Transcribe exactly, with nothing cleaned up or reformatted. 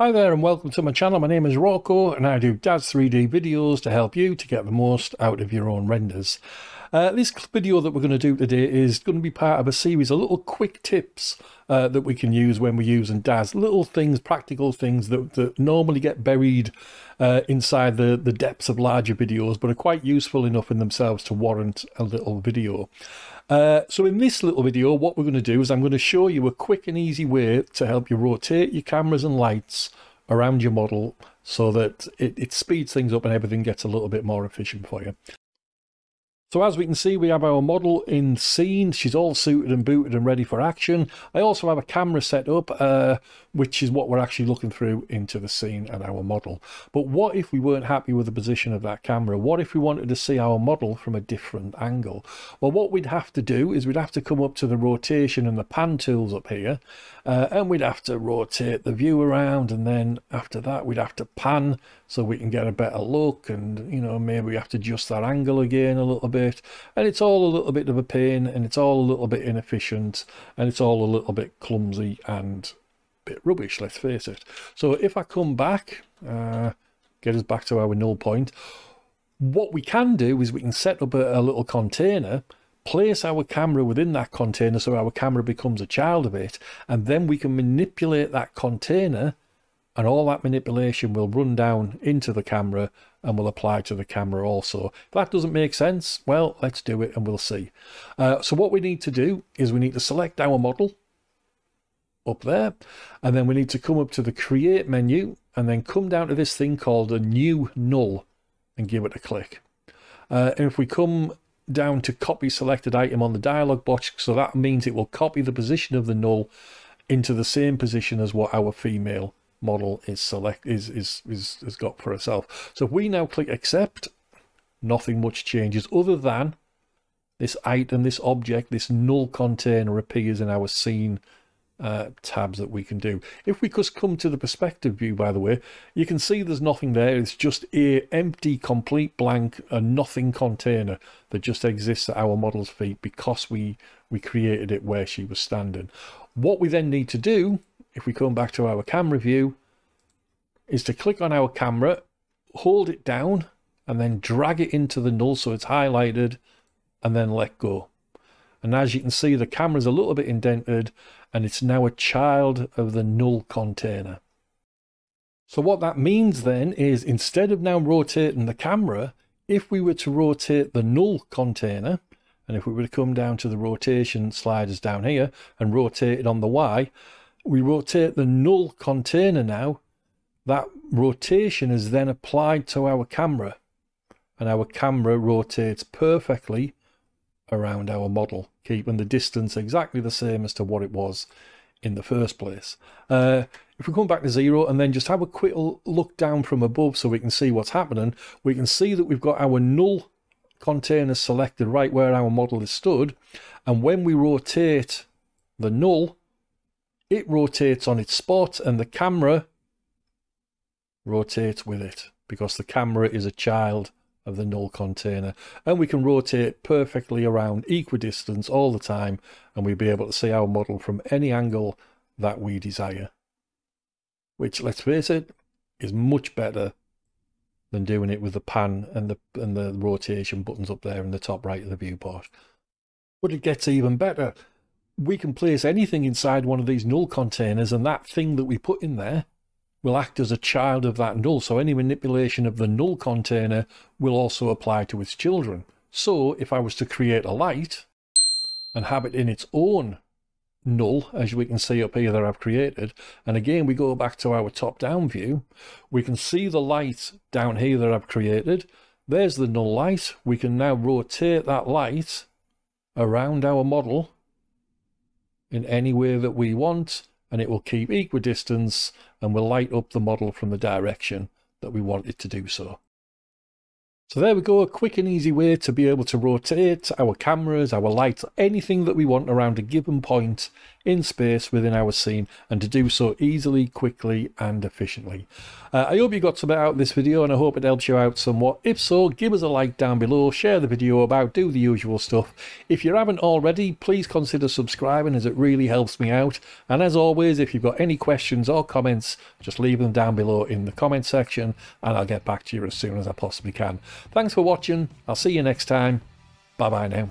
Hi there and welcome to my channel. My name is Rocco and I do Daz three D videos to help you to get the most out of your own renders. Uh, this video that we're going to do today is going to be part of a series of little quick tips uh, that we can use when we're using Daz. Little things, practical things that, that normally get buried uh, inside the, the depths of larger videos but are quite useful enough in themselves to warrant a little video. Uh, so in this little video, what we're going to do is I'm going to show you a quick and easy way to help you rotate your cameras and lights around your model so that it, it speeds things up and everything gets a little bit more efficient for you. So as we can see, we have our model in scene. She's all suited and booted and ready for action. I also have a camera set up, uh, which is what we're actually looking through into the scene and our model. But what if we weren't happy with the position of that camera? What if we wanted to see our model from a different angle? Well, what we'd have to do is we'd have to come up to the rotation and the pan tools up here, uh, and we'd have to rotate the view around, and then after that we'd have to pan so we can get a better look, and you know, maybe we have to adjust that angle again a little bit. And it's all a little bit of a pain, and it's all a little bit inefficient, and it's all a little bit clumsy and a bit rubbish, let's face it. So if I come back, uh, get us back to our null point, what we can do is we can set up a, a little container, place our camera within that container so our camera becomes a child of it, and then we can manipulate that container, and all that manipulation will run down into the camera and will apply to the camera also. If that doesn't make sense, well, let's do it and we'll see. Uh, so what we need to do is we need to select our model up there, and then we need to come up to the create menu and then come down to this thing called a new null and give it a click. Uh, and if we come down to copy selected item on the dialog box, so that means it will copy the position of the null into the same position as what our female is model is select is is is has got for herself. So if we now click accept, nothing much changes other than this item, this object, this null container appears in our scene uh, tabs that we can do. If we just come to the perspective view, by the way, you can see there's nothing there. It's just a empty, complete blank, a nothing container that just exists at our model's feet because we we created it where she was standing. What we then need to do, if we come back to our camera view, is to click on our camera, hold it down, and then drag it into the null so it's highlighted, and then let go. And as you can see, the camera's a little bit indented, and it's now a child of the null container. So what that means then is, instead of now rotating the camera, if we were to rotate the null container, and if we were to come down to the rotation sliders down here and rotate it on the Y, we rotate the null container now, that rotation is then applied to our camera, and our camera rotates perfectly around our model, keeping the distance exactly the same as to what it was in the first place. Uh, if we come back to zero and then just have a quick look down from above so we can see what's happening, we can see that we've got our null container selected right where our model is stood, and when we rotate the null, it rotates on its spot and the camera rotates with it because the camera is a child of the null container, and we can rotate perfectly around equidistant all the time, and we'll be able to see our model from any angle that we desire, which, let's face it, is much better than doing it with the pan and the and the rotation buttons up there in the top right of the viewport. But it gets even better. We can place anything inside one of these null containers, and that thing that we put in there will act as a child of that null. So any manipulation of the null container will also apply to its children. So if I was to create a light and have it in its own null, as we can see up here that I've created, and again we go back to our top-down view, we can see the light down here that I've created. There's the null light. We can now rotate that light around our model in any way that we want, and it will keep equidistance and will light up the model from the direction that we want it to do so. So there we go, a quick and easy way to be able to rotate our cameras, our lights, anything that we want around a given point in space within our scene, and to do so easily, quickly and efficiently. Uh, I hope you got something out of this video and I hope it helps you out somewhat. If so, give us a like down below, share the video about, do the usual stuff. If you haven't already, please consider subscribing as it really helps me out. And as always, if you've got any questions or comments, just leave them down below in the comment section and I'll get back to you as soon as I possibly can. Thanks for watching. I'll see you next time. Bye bye now.